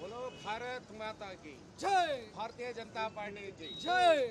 बोलो भारत माता की जय, भारतीय जनता पार्टी की जय।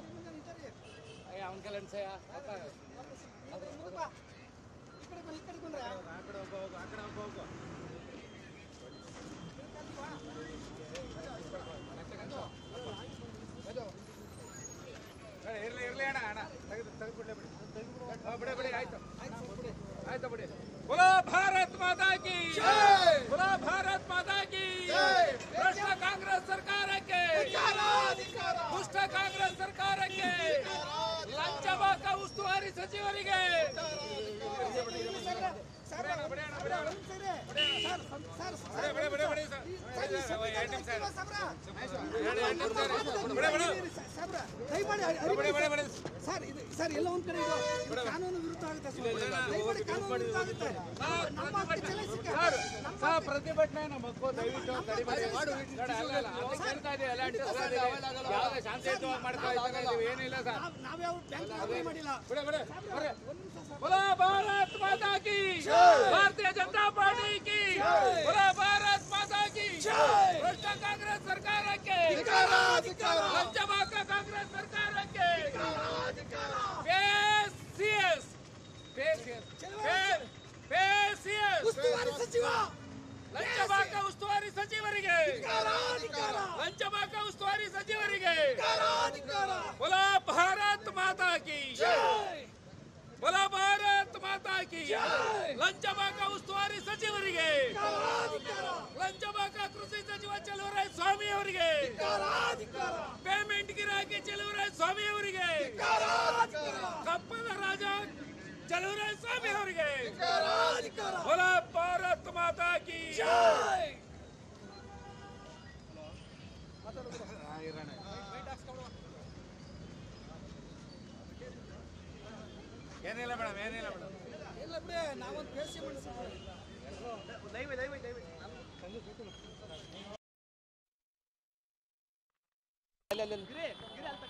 Ayah, uncle saya apa? बोलो भारत माता की जय, बोलो भारत माता की जय। भ्रष्ट कांग्रेस सरकार के दुष्ट कांग्रेस सरकार के लंचबाज उस्तुवारी सचिवरिगे ಪ್ರತಿಭಟನೆ ನಮ್ಮಕ್ಕೂ ದಯವಿಟ್ಟು ಶಾಂತಿಯುತವಾಗಿ ಮಾಡ್ತಾ ಇದ್ದೀವಿ ಏನಿಲ್ಲ ಸರ್ ನಾವ್ಯಾವ ಬ್ಯಾಂಕ್ ಮಾಡಿಲ್ಲ बोलो भारत माता की जय, भारतीय जनता पार्टी की जय, बोलो भारत माता की जय। भ्रष्ट कांग्रेस सरकार के कांग्रेस सरकार के लंचबाका उस्तुवारी सचिवरिगे बोलो भारत माता की जय, बोलो भारत माता की जय। लंचबाका उस्तुवारी सचिवरिगे लंचबाका कृषि सचिव चलुवराय स्वामी अवरिगे पेमेंट गिराकी चलुवराय स्वामी अवरिगे कप्पल राजा चलुवराय स्वामी अवरिगे बोलो भारत माता की जय। ಏನಿಲ್ಲ ಮೇಡಮ್ ಏನಿಲ್ಲ ಮೇಡಮ್ ಇಲ್ಲ ಬಿಡಿ ನಾವೊಂದು ಕೇಸಿ ಮಾಡಿಸಿದ್ವಿ ದಯವಿ ದಯವಿ ದಯವಿ ಅಲ್ಲಲ್ಲ ಗಿರಿ ಗಿರಿ ಅಂತ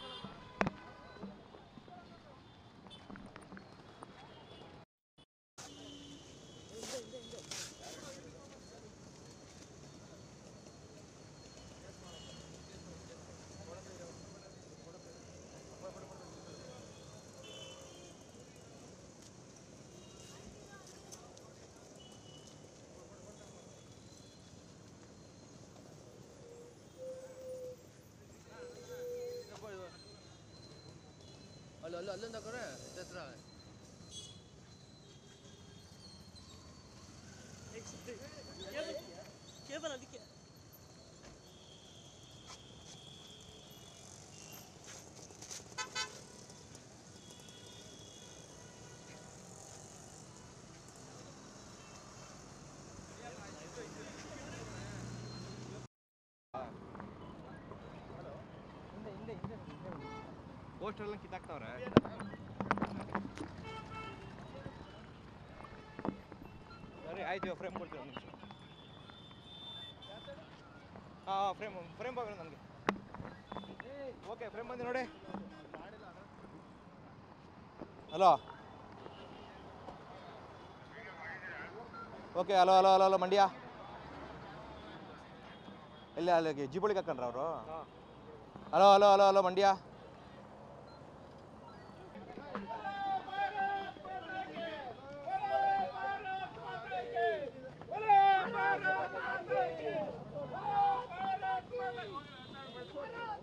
لا لا لا لا لا لا لا لا पोस्टर लंकी दाखता हो रहा है। अरे आई जो फ्रेम बोलते हो मुझे। हाँ फ्रेम फ्रेम बागरन लंकी। ओके फ्रेम बंद नोडे। Hello. Okay hello hello hello hello Mandya. इल्ल आले के जीपोली का कंट्रा हो रहा। Hello hello hello hello Mandya.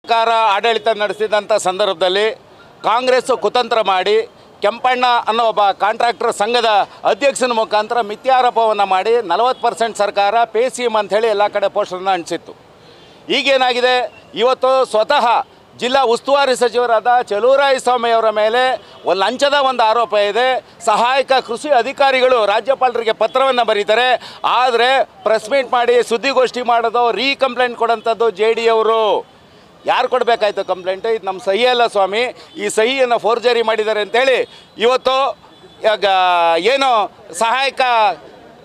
ಸರ್ಕಾರ ಆಡಳಿತ ನಡೆಸಿದಂಥ ಸಂದರ್ಭದಲ್ಲಿ ಕಾಂಗ್ರೆಸ್ ಕುತಂತ್ರ ಮಾಡಿ ಕೆಂಪಣ್ಣ ಅನ್ನೋ ಒಬ್ಬ ಕಾಂಟ್ರಾಕ್ಟರ್ ಸಂಘದ ಅಧ್ಯಕ್ಷನ ಮುಖಾಂತರ ಮಿಥ್ಯಾರೋಪವನ್ನು ಮಾಡಿ 40% ಸರ್ಕಾರ ಪೇ ಸಿಎಂ ಅಂಥೇಳಿ ಎಲ್ಲ ಕಡೆ ಪೋಸ್ಟರನ್ನು ಅಂಟಿಸಿತ್ತು. ಈಗೇನಾಗಿದೆ, ಇವತ್ತು ಸ್ವತಃ ಜಿಲ್ಲಾ ಉಸ್ತುವಾರಿ ಸಚಿವರಾದ ಚಲುವರಾಯಸ್ವಾಮಿಯವರ ಮೇಲೆ ಲಂಚದ ಒಂದು ಆರೋಪ ಇದೆ. ಸಹಾಯಕ ಕೃಷಿ ಅಧಿಕಾರಿಗಳು ರಾಜ್ಯಪಾಲರಿಗೆ ಪತ್ರವನ್ನು ಬರೀತಾರೆ, ಆದರೆ ಪ್ರೆಸ್ ಮೀಟ್ ಮಾಡಿ ಸುದ್ದಿಗೋಷ್ಠಿ ಮಾಡೋದು, ಕಂಪ್ಲೇಂಟ್ ಕೊಡೋಂಥದ್ದು ಜೆ ಡಿ ಅವರು. ಯಾರು ಕೊಡಬೇಕಾಯ್ತು ಕಂಪ್ಲೇಂಟು? ಇದು ನಮ್ಮ ಸಹಿ ಅಲ್ಲ ಸ್ವಾಮಿ, ಈ ಸಹಿಯನ್ನು ಫೋರ್ಜರಿ ಮಾಡಿದ್ದಾರೆ ಅಂತೇಳಿ ಇವತ್ತು ಏನು ಸಹಾಯಕ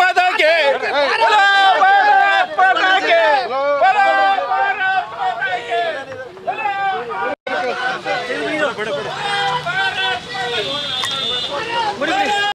ಮಾತಾಕೆ ಬಲ ಭಾರತ್ ಮಾತಾಕೆ